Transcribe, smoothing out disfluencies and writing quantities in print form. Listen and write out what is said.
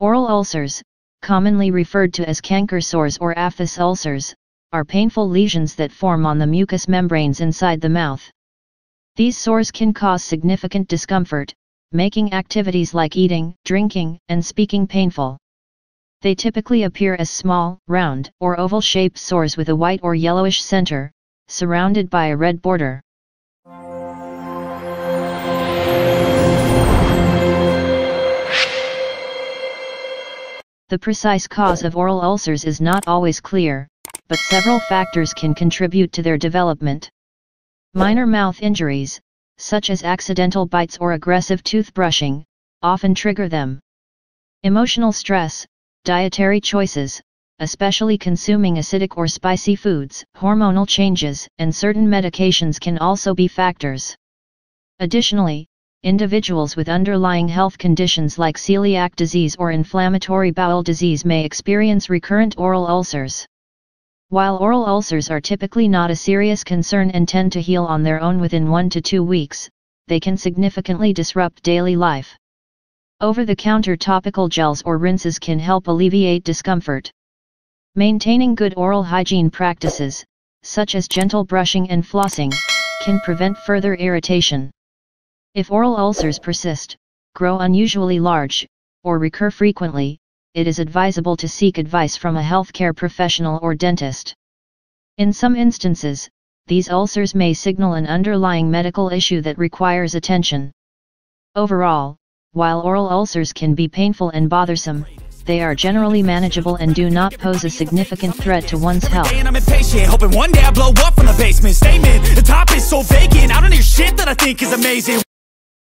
Oral ulcers, commonly referred to as canker sores or aphthous ulcers, are painful lesions that form on the mucous membranes inside the mouth. These sores can cause significant discomfort, making activities like eating, drinking, and speaking painful. They typically appear as small, round, or oval-shaped sores with a white or yellowish center, surrounded by a red border. The precise cause of oral ulcers is not always clear, but several factors can contribute to their development. Minor mouth injuries, such as accidental bites or aggressive toothbrushing, often trigger them. Emotional stress, dietary choices, especially consuming acidic or spicy foods, hormonal changes, and certain medications can also be factors. Additionally, individuals with underlying health conditions like celiac disease or inflammatory bowel disease may experience recurrent oral ulcers. While oral ulcers are typically not a serious concern and tend to heal on their own within 1 to 2 weeks, they can significantly disrupt daily life. Over-the-counter topical gels or rinses can help alleviate discomfort. Maintaining good oral hygiene practices, such as gentle brushing and flossing, can prevent further irritation. If oral ulcers persist, grow unusually large, or recur frequently, it is advisable to seek advice from a healthcare professional or dentist. In some instances, these ulcers may signal an underlying medical issue that requires attention. Overall, while oral ulcers can be painful and bothersome, they are generally manageable and do not pose a significant threat to one's health. And I'm impatient, hoping one day I blow up from the basement. Statement, the top is so vacant, I don't hear shit that I think is amazing.